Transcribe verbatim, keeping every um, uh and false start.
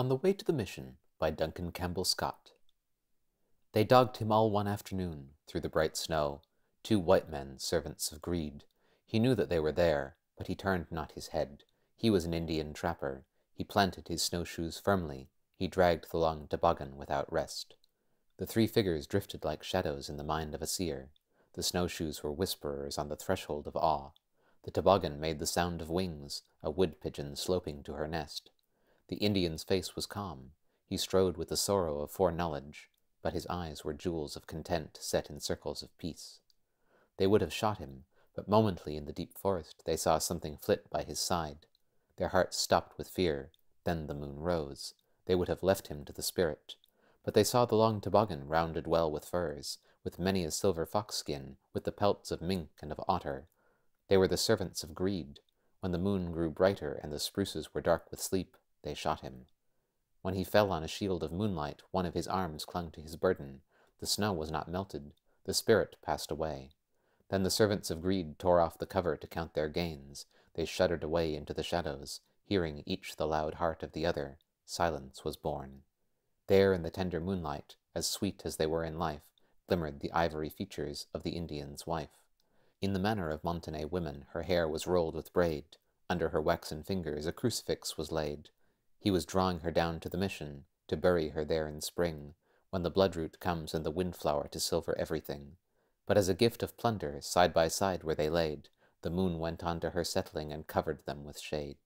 On the Way to the Mission by Duncan Campbell Scott. They dogged him all one afternoon through the bright snow, two white men, servants of greed. He knew that they were there, but he turned not his head. He was an Indian trapper. He planted his snowshoes firmly. He dragged the long toboggan without rest. The three figures drifted like shadows in the mind of a seer. The snowshoes were whisperers on the threshold of awe. The toboggan made the sound of wings, a wood pigeon sloping to her nest. The Indian's face was calm. He strode with the sorrow of foreknowledge, but his eyes were jewels of content set in circles of peace. They would have shot him, but momently in the deep forest they saw something flit by his side. Their hearts stopped with fear. Then the moon rose. They would have left him to the spirit. But they saw the long toboggan rounded well with furs, with many a silver fox skin, with the pelts of mink and of otter. They were the servants of greed. When the moon grew brighter and the spruces were dark with sleep, they shot him. When he fell on a shield of moonlight, one of his arms clung to his burden. The snow was not melted. The spirit passed away. Then the servants of greed tore off the cover to count their gains. They shuddered away into the shadows, hearing each the loud heart of the other. Silence was born. There in the tender moonlight, as sweet as they were in life, glimmered the ivory features of the Indian's wife. In the manner of Montagnais women, her hair was rolled with braid. Under her waxen fingers a crucifix was laid. He was drawing her down to the mission, to bury her there in spring, when the bloodroot comes and the windflower to silver everything. But as a gift of plunder, side by side were they laid. The moon went on to her settling and covered them with shade.